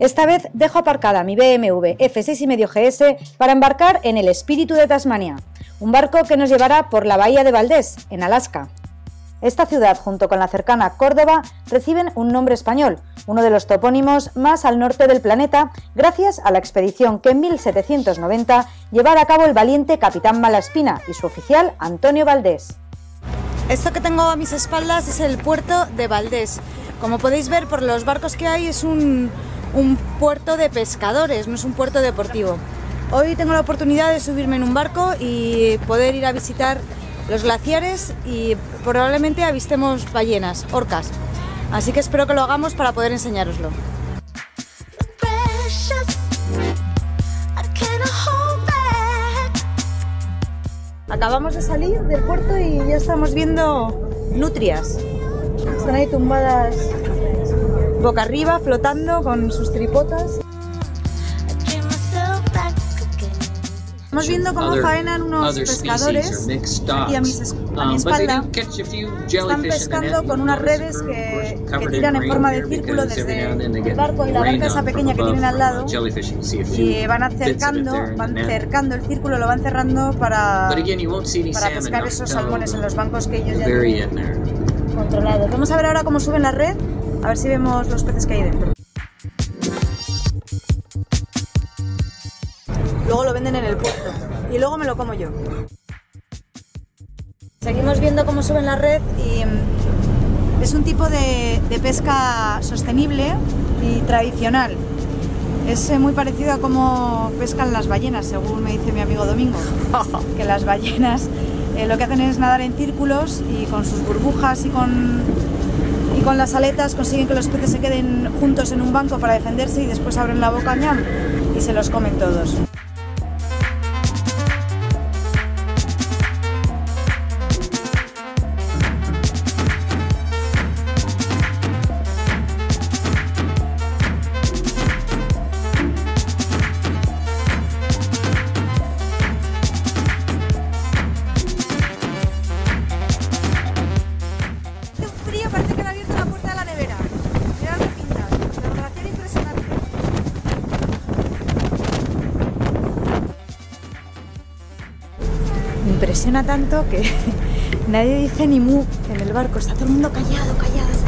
Esta vez dejo aparcada mi BMW F6,5 GS para embarcar en el Espíritu de Tasmania, un barco que nos llevará por la Bahía de Valdés, en Alaska. Esta ciudad, junto con la cercana Córdoba, reciben un nombre español, uno de los topónimos más al norte del planeta, gracias a la expedición que en 1790 llevara a cabo el valiente Capitán Malaspina y su oficial Antonio Valdés. Esto que tengo a mis espaldas es el puerto de Valdés. Como podéis ver por los barcos que hay, es un puerto de pescadores, no es un puerto deportivo. Hoy tengo la oportunidad de subirme en un barco y poder ir a visitar los glaciares y probablemente avistemos ballenas, orcas. Así que espero que lo hagamos para poder enseñároslo. Acabamos de salir del puerto y ya estamos viendo nutrias. Están ahí tumbadas boca arriba, flotando con sus tripotas. Estamos viendo cómo faenan unos pescadores aquí a mi espalda. Están pescando con unas redes que tiran en forma de círculo desde el barco y la barca esa pequeña que tienen al lado, y van cercando el círculo, lo van cerrando para pescar esos salmones en los bancos que ellos ya tienen controlados. Vamos a ver ahora cómo suben la red, a ver si vemos los peces que hay dentro. Luego lo venden en el puerto y luego me lo como yo. Seguimos viendo cómo suben la red y es un tipo de pesca sostenible y tradicional. Es muy parecido a cómo pescan las ballenas, según me dice mi amigo Domingo, que las ballenas lo que hacen es nadar en círculos y con sus burbujas y con las aletas consiguen que los peces se queden juntos en un banco para defenderse y después abren la boca ñam y se los comen todos. Impresiona tanto que nadie dice ni mu en el barco, está todo el mundo callado, callado.